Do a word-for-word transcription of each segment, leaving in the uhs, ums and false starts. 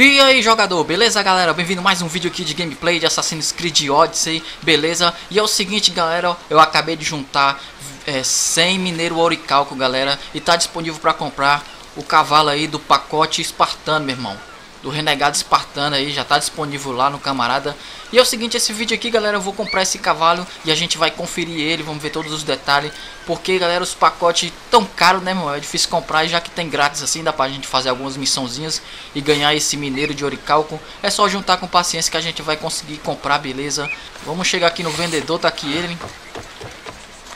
E aí jogador, beleza galera? Bem-vindo a mais um vídeo aqui de gameplay de Assassin's Creed Odyssey, beleza? E é o seguinte galera, eu acabei de juntar é, cem mineiro Oricalco galera, e tá disponível pra comprar o cavalo aí do pacote espartano, meu irmão. Do Renegado Espartano aí, já tá disponível lá no camarada. E é o seguinte, esse vídeo aqui galera, eu vou comprar esse cavalo e a gente vai conferir ele, vamos ver todos os detalhes. Porque galera, os pacotes tão caros, né meu, é difícil comprar, e já que tem grátis assim, dá pra gente fazer algumas missãozinhas e ganhar esse mineiro de Oricalco. É só juntar com paciência que a gente vai conseguir comprar, beleza? Vamos chegar aqui no vendedor, tá aqui ele.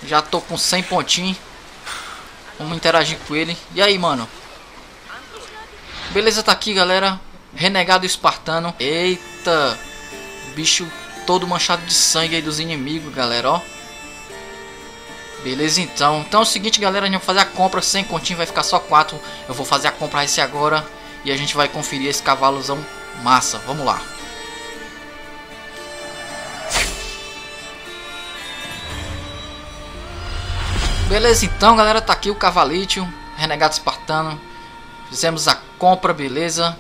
Já tô com cem pontinhos. Vamos interagir com ele. E aí mano? Beleza, tá aqui galera, Renegado Espartano. Eita, bicho todo manchado de sangue aí dos inimigos, galera, ó. Beleza, então. Então é o seguinte, galera, a gente vai fazer a compra sem continho, vai ficar só quatro. Eu vou fazer a compra esse agora e a gente vai conferir esse cavalozão massa. Vamos lá. Beleza, então, galera, tá aqui o cavalete, o Renegado Espartano. Fizemos a compra, beleza.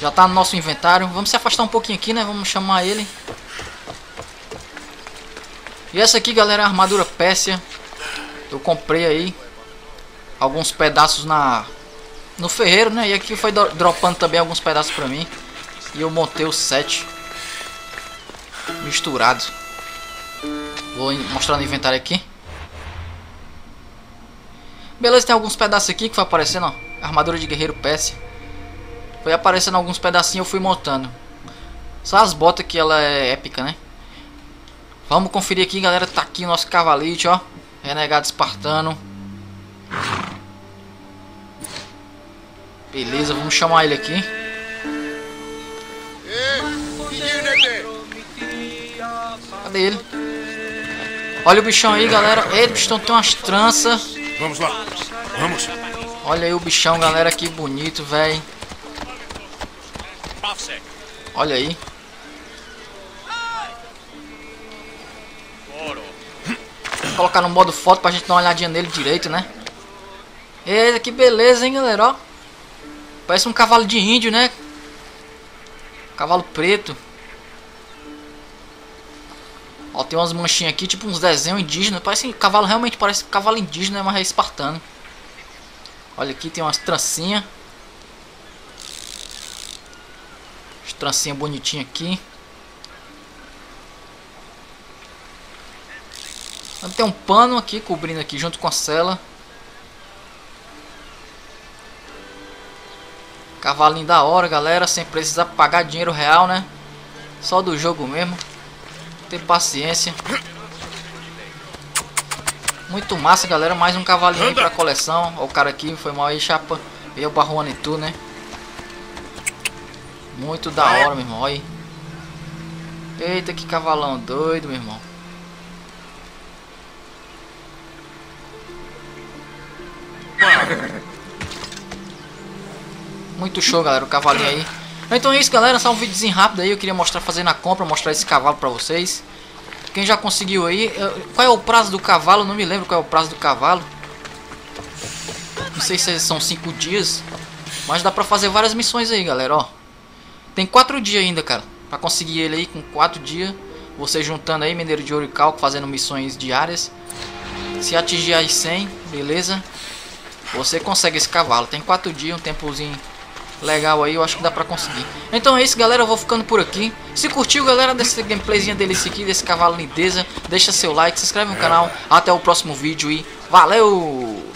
Já tá no nosso inventário. Vamos se afastar um pouquinho aqui, né? Vamos chamar ele. E essa aqui, galera, é a armadura pérsia. Eu comprei aí alguns pedaços na no ferreiro, né? E aqui foi dropando também alguns pedaços pra mim. E eu montei os sete misturados. Vou mostrar no inventário aqui. Beleza, tem alguns pedaços aqui que foi aparecendo, ó. Armadura de guerreiro pérsia. Foi aparecendo alguns pedacinhos, eu fui montando. Só as botas que ela é épica, né? Vamos conferir aqui, galera. Tá aqui o nosso cavalete, ó. Renegado Espartano. Beleza, vamos chamar ele aqui. Cadê ele? Olha o bichão aí, galera. Eita, o bichão tem umas tranças. Vamos lá, vamos. Olha aí o bichão, galera. Que bonito, velho. Olha aí. Vou colocar no modo foto pra gente dar uma olhadinha nele direito, né? Eita, que beleza, hein, galera, ó. Parece um cavalo de índio, né? Cavalo preto. Ó, tem umas manchinhas aqui, tipo uns desenhos indígenas. Parece um cavalo, realmente parece um cavalo indígena, né? Mas é espartano. Olha aqui, tem umas trancinhas. Trancinha bonitinha aqui. Tem um pano aqui cobrindo aqui junto com a sela. Cavalinho da hora, galera. Sem precisar pagar dinheiro real, né? Só do jogo mesmo. Tem paciência. Muito massa, galera. Mais um cavalinho aí pra coleção. Ó, o cara aqui foi mal aí, chapa. Veio o barruano e tu, né? Muito da hora, meu irmão. Olha aí. Eita, que cavalão doido, meu irmão. Muito show, galera. O cavalinho aí. Então é isso, galera. Só um videozinho rápido aí. Eu queria mostrar, fazendo a compra, mostrar esse cavalo pra vocês. Quem já conseguiu aí. Qual é o prazo do cavalo? Não me lembro qual é o prazo do cavalo. Não sei se são cinco dias. Mas dá pra fazer várias missões aí, galera, ó. Tem quatro dias ainda, cara, pra conseguir ele aí com quatro dias. Você juntando aí, mineiro de Oricalco, fazendo missões diárias. Se atingir as cem, beleza? Você consegue esse cavalo. Tem quatro dias, um tempozinho legal aí, eu acho que dá pra conseguir. Então é isso, galera, eu vou ficando por aqui. Se curtiu, galera, dessa gameplayzinha desse aqui, desse cavalo lindeza, deixa seu like, se inscreve no canal. Até o próximo vídeo e valeu!